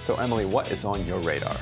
So Emily, what is on your radar?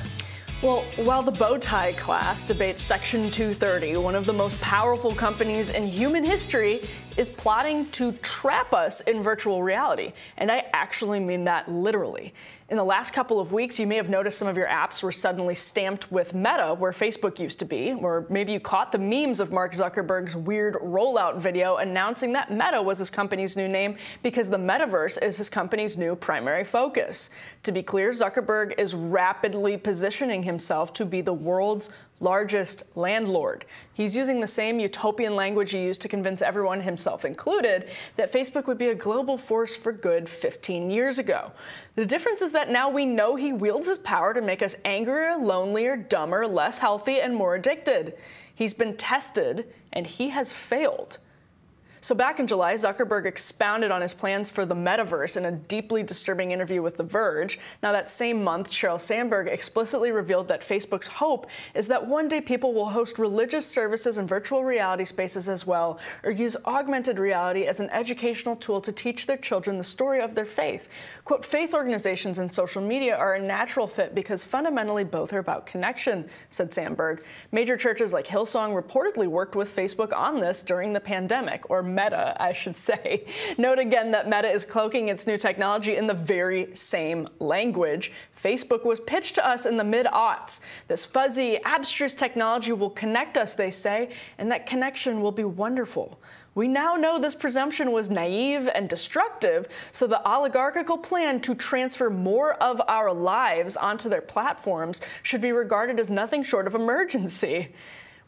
Well, while the Bowtie Class debates Section 230, one of the most powerful companies in human history is plotting to trap us in virtual reality. And I actually mean that literally. In the last couple of weeks, you may have noticed some of your apps were suddenly stamped with Meta, where Facebook used to be, or maybe you caught the memes of Mark Zuckerberg's weird rollout video announcing that Meta was his company's new name because the metaverse is his company's new primary focus. To be clear, Zuckerberg is rapidly positioning himself to be the world's largest landlord. He's using the same utopian language he used to convince everyone, himself included, that Facebook would be a global force for good 15 years ago. The difference is that now we know he wields his power to make us angrier, lonelier, dumber, less healthy, and more addicted. He's been tested, and he has failed. So back in July, Zuckerberg expounded on his plans for the metaverse in a deeply disturbing interview with The Verge. Now, that same month, Sheryl Sandberg explicitly revealed that Facebook's hope is that one day people will host religious services in virtual reality spaces as well, or use augmented reality as an educational tool to teach their children the story of their faith. Quote, faith organizations and social media are a natural fit because fundamentally both are about connection, said Sandberg. Major churches like Hillsong reportedly worked with Facebook on this during the pandemic, or Meta, I should say. Note again that Meta is cloaking its new technology in the very same language Facebook was pitched to us in the mid-aughts. This fuzzy, abstruse technology will connect us, they say, and that connection will be wonderful. We now know this presumption was naive and destructive, so the oligarchical plan to transfer more of our lives onto their platforms should be regarded as nothing short of emergency.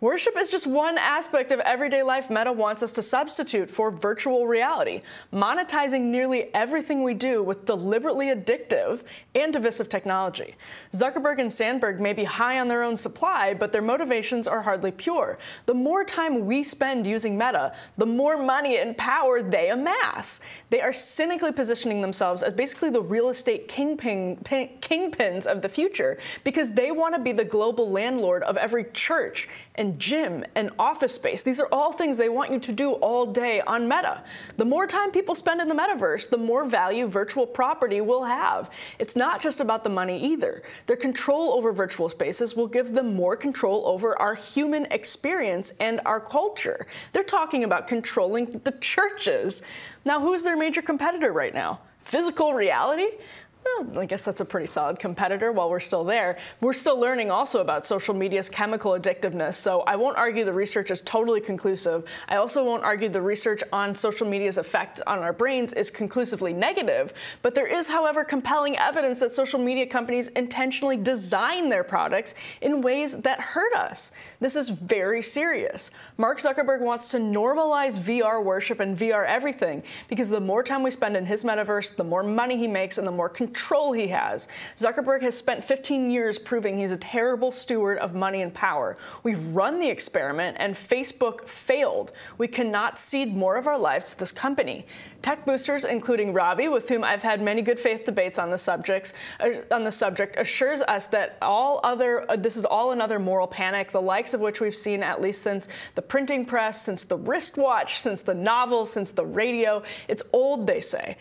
Worship is just one aspect of everyday life Meta wants us to substitute for virtual reality, monetizing nearly everything we do with deliberately addictive and divisive technology. Zuckerberg and Sandberg may be high on their own supply, but their motivations are hardly pure. The more time we spend using Meta, the more money and power they amass. They are cynically positioning themselves as basically the real estate kingpins of the future because they want to be the global landlord of every church and gym and office space. These are all things they want you to do all day on Meta. The more time people spend in the metaverse, the more value virtual property will have. It's not just about the money either. Their control over virtual spaces will give them more control over our human experience and our culture. They're talking about controlling the churches. Now, who's their major competitor right now? Physical reality? Well, I guess that's a pretty solid competitor while we're still there. We're still learning also about social media's chemical addictiveness, so I won't argue the research is totally conclusive. I also won't argue the research on social media's effect on our brains is conclusively negative, but there is, however, compelling evidence that social media companies intentionally design their products in ways that hurt us. This is very serious. Mark Zuckerberg wants to normalize VR worship and VR everything because the more time we spend in his metaverse, the more money he makes and the more control he has. Zuckerberg has spent 15 years proving he's a terrible steward of money and power. We've run the experiment, and Facebook failed. We cannot cede more of our lives to this company. Tech boosters, including Robbie, with whom I've had many good faith debates on the subject, assures us that this is all another moral panic, the likes of which we've seen at least since the printing press, since the wristwatch, since the novel, since the radio. It's old, they say.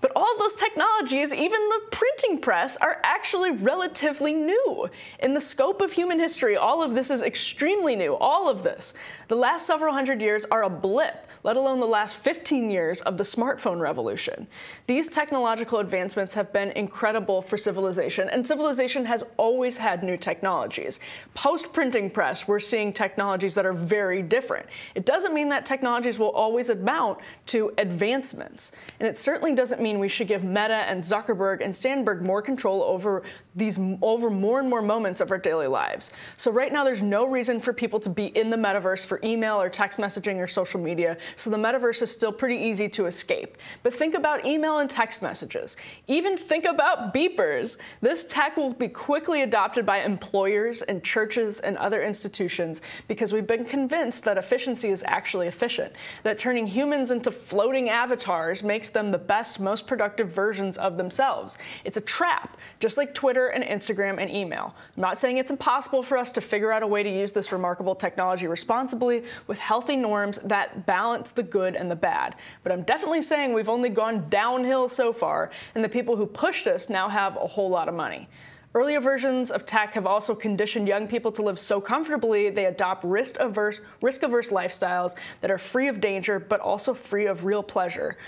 But all of those technologies, even the printing press, are actually relatively new. In the scope of human history, all of this is extremely new, all of this. The last several hundred years are a blip, let alone the last 15 years of the smartphone revolution. These technological advancements have been incredible for civilization, and civilization has always had new technologies. Post-printing press, we're seeing technologies that are very different. It doesn't mean that technologies will always amount to advancements, and it certainly doesn't mean we should give Meta and Zuckerberg and Sandberg more control over more and more moments of our daily lives. So right now there's no reason for people to be in the metaverse for email or text messaging or social media, so the metaverse is still pretty easy to escape. But think about email and text messages. Even think about beepers. This tech will be quickly adopted by employers and churches and other institutions because we've been convinced that efficiency is actually efficient, that turning humans into floating avatars makes them the best, most most productive versions of themselves. It's a trap, just like Twitter and Instagram and email. I'm not saying it's impossible for us to figure out a way to use this remarkable technology responsibly with healthy norms that balance the good and the bad. But I'm definitely saying we've only gone downhill so far, and the people who pushed us now have a whole lot of money. Earlier versions of tech have also conditioned young people to live so comfortably they adopt risk-averse lifestyles that are free of danger but also free of real pleasure.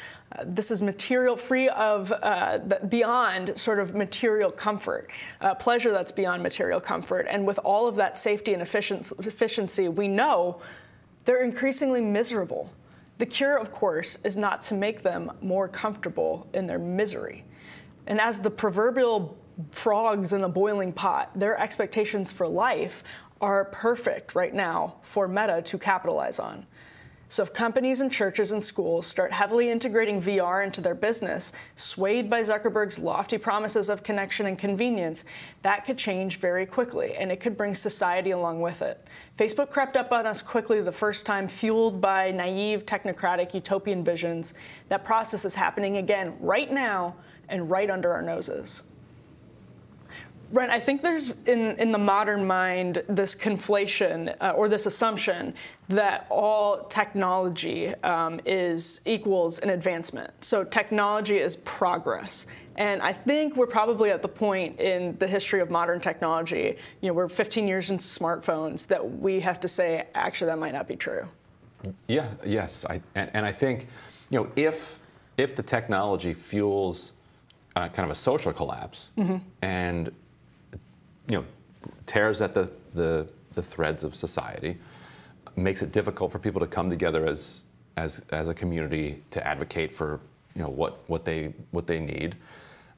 This is material free of beyond sort of material comfort, pleasure that's beyond material comfort. And with all of that safety and efficiency, we know they're increasingly miserable. The cure, of course, is not to make them more comfortable in their misery. And as the proverbial frogs in a boiling pot, their expectations for life are perfect right now for Meta to capitalize on. So if companies and churches and schools start heavily integrating VR into their business, swayed by Zuckerberg's lofty promises of connection and convenience, that could change very quickly, and it could bring society along with it. Facebook crept up on us quickly the first time, fueled by naive, technocratic, utopian visions. That process is happening again right now and right under our noses. Brent, I think there's, in the modern mind, this conflation or this assumption that all technology equals an advancement. So technology is progress. And I think we're probably at the point in the history of modern technology, you know, we're 15 years into smartphones, that we have to say, actually, that might not be true. Yeah, yes. And I think, you know, if the technology fuels kind of a social collapse, mm-hmm. and you know, tears at the threads of society, makes it difficult for people to come together as a community to advocate for, you know, what they need,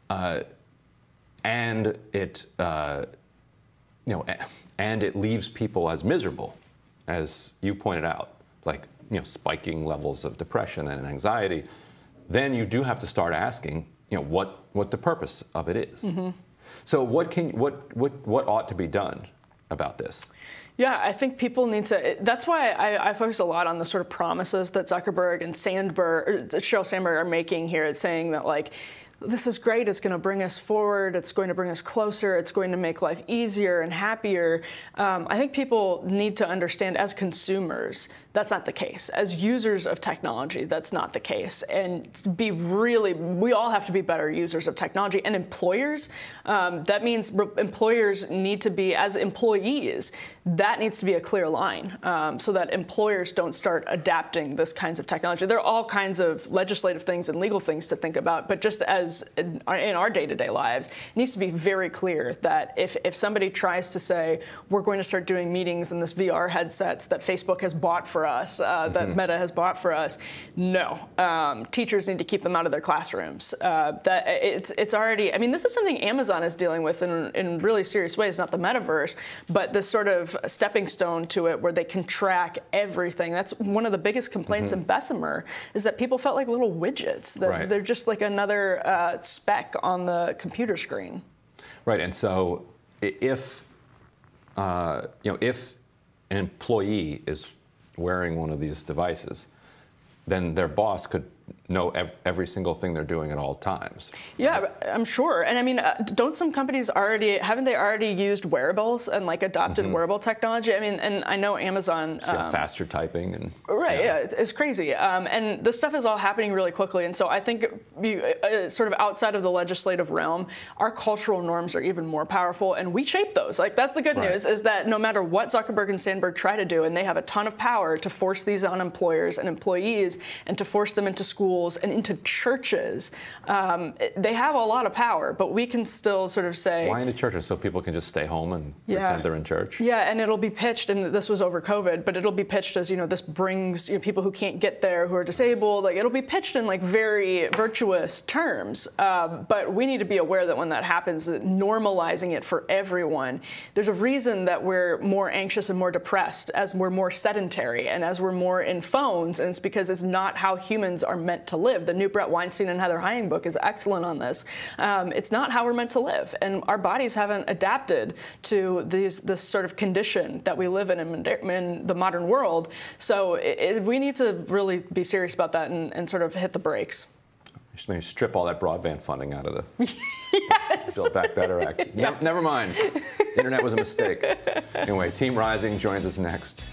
and it you know, and it leaves people as miserable, as you pointed out, like, you know, spiking levels of depression and anxiety. Then you do have to start asking, you know, what the purpose of it is. Mm-hmm. So what ought to be done about this? Yeah, I think people need to. That's why I focus a lot on the sort of promises that Zuckerberg and Sheryl Sandberg are making here. It's saying that, like, this is great. It's going to bring us forward. It's going to bring us closer. It's going to make life easier and happier. I think people need to understand, as consumers, that's not the case. As users of technology, that's not the case. And we all have to be better users of technology. And employers, that means employers need to be, as employees, that needs to be a clear line, so that employers don't start adapting this kinds of technology. There are all kinds of legislative things and legal things to think about, but just as in our day-to-day lives, it needs to be very clear that if somebody tries to say, we're going to start doing meetings in this VR headsets that Facebook has bought for us, that mm-hmm. Meta has bought for us, no. Teachers need to keep them out of their classrooms. That it's already, I mean, this is something Amazon is dealing with in really serious ways, not the metaverse, but this sort of stepping stone to it where they can track everything. That's one of the biggest complaints mm-hmm. in Bessemer, is that people felt like little widgets, that right. they're just like another speck on the computer screen. Right, and so if you know, if an employee is wearing one of these devices, then their boss could know every single thing they're doing at all times. Yeah, right? I'm sure. And I mean, don't some companies already, haven't they already used wearables and like adopted mm-hmm. wearable technology? I mean, and I know Amazon. So faster typing and. Right, yeah, it's crazy. And this stuff is all happening really quickly. And so I think sort of outside of the legislative realm, our cultural norms are even more powerful, and we shape those. Like, that's the good right. news, is that no matter what Zuckerberg and Sandberg try to do, and they have a ton of power to force these on employers and employees and to force them into schools and into churches, they have a lot of power, but we can still sort of say, why into churches? So people can just stay home and yeah. pretend they're in church? Yeah, and it'll be pitched, and this was over COVID, but it'll be pitched as, you know, this brings, you know, people who can't get there, who are disabled, like, it'll be pitched in like very virtuous terms, but we need to be aware that when that happens, that normalizing it for everyone, there's a reason that we're more anxious and more depressed as we're more sedentary and as we're more in phones, and it's because it's not how humans are meant to live. The new Brett Weinstein and Heather Hying book is excellent on this. It's not how we're meant to live, and our bodies haven't adapted to this sort of condition that we live in the modern world. So we need to really be serious about that and sort of hit the brakes. I should maybe strip all that broadband funding out of the Build Back Better Act. Never mind. Internet was a mistake. Anyway, Team Rising joins us next.